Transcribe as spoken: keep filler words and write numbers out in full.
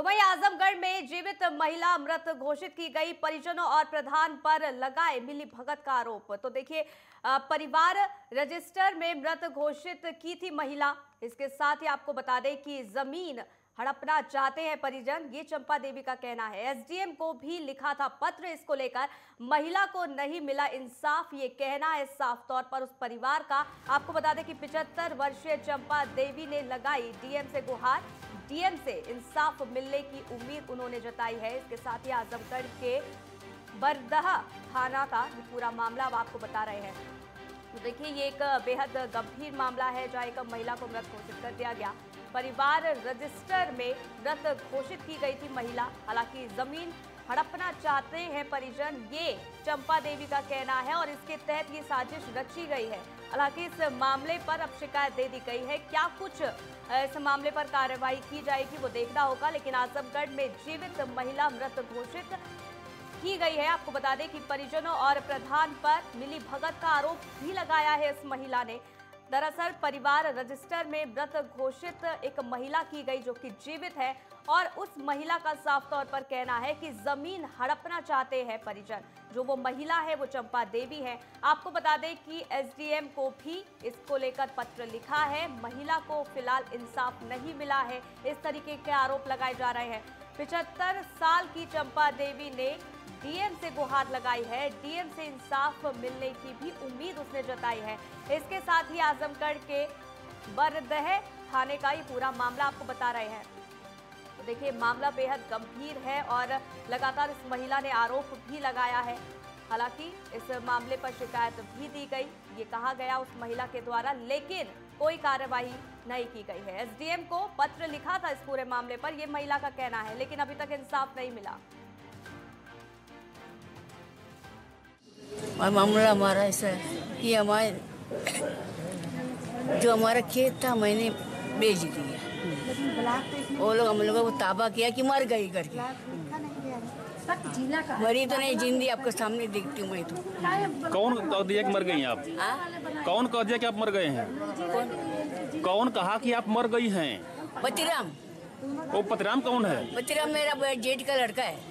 तो वहीं आजमगढ़ में जीवित महिला मृत घोषित की गई, परिजनों और प्रधान पर लगाए मिलीभगत का आरोप। तो देखिए, परिवार रजिस्टर में मृत घोषित की थी महिला। इसके साथ ही आपको बता दें कि जमीन हड़पना चाहते हैं परिजन, ये चंपा देवी का कहना है। एसडीएम को भी लिखा था पत्र, इसको लेकर महिला को नहीं मिला इंसाफ, ये कहना है साफ तौर पर उस परिवार का। आपको बता दें कि पचहत्तर वर्षीय चंपा देवी ने लगाई डीएम से गुहार, डीएम से इंसाफ मिलने की उम्मीद उन्होंने जताई है। इसके साथ ही आजमगढ़ के बरदहा थाना का पूरा मामला अब आपको बता रहे हैं। तो देखिए, ये एक बेहद गंभीर मामला है, जहाँ एक महिला को मृत घोषित कर दिया गया। परिवार रजिस्टर में मृत घोषित की गई थी महिला, हालांकि जमीन हड़पना चाहते हैं परिजन, ये चंपा देवी का कहना है और इसके तहत ये साजिश रची गई है। हालांकि इस मामले पर अब शिकायत दे दी गई है, क्या कुछ इस मामले पर कार्रवाई की जाएगी वो देखना होगा। लेकिन आजमगढ़ में जीवित महिला मृत घोषित की गई है। आपको बता दें कि परिजनों और प्रधान पर मिलीभगत का आरोप भी लगाया है इस महिला ने। दरअसल परिवार रजिस्टर में मृत घोषित एक महिला की गई जो कि जीवित है, और उस महिला का साफ तौर पर कहना है कि जमीन हड़पना चाहते हैं परिजन। जो वो महिला है वो चंपा देवी है। आपको बता दें कि एसडीएम को भी इसको लेकर पत्र लिखा है, महिला को फिलहाल इंसाफ नहीं मिला है, इस तरीके के आरोप लगाए जा रहे हैं। पचहत्तर साल की चंपा देवी ने डीएम से गुहार लगाई है, डीएम से इंसाफ मिलने की भी उम्मीद उसने जताई है। इसके साथ ही आजमगढ़ के बरदह थाने का ये पूरा मामला आपको बता रहे हैं। तो देखिए, मामला बेहद गंभीर है और लगातार इस महिला ने आरोप भी लगाया है। हालांकि इस मामले पर शिकायत भी दी गई, ये कहा गया उस महिला के द्वारा, लेकिन कोई कार्रवाई नहीं की गई है। एसडीएम को पत्र लिखा था इस पूरे मामले पर, ये महिला का कहना है, लेकिन अभी तक इंसाफ नहीं मिला। और मामला हमारा ऐसा है कि हमारे जो हमारा खेत था मैंने बेच दिया, वो लोग हम लोगों को ताबा किया कि मर गई करके, मरी तो नहीं, जिंदी आपके सामने देखती हूँ मैं। तो कौन कह दिया कि मर गई हैं आप? आ? कौन कह दिया कि आप मर गए हैं? कौन कौन कहा कि आप मर गई हैं? पतिराम। वो पतिराम कौन है? पतिराम मेरा जेठ का लड़का है।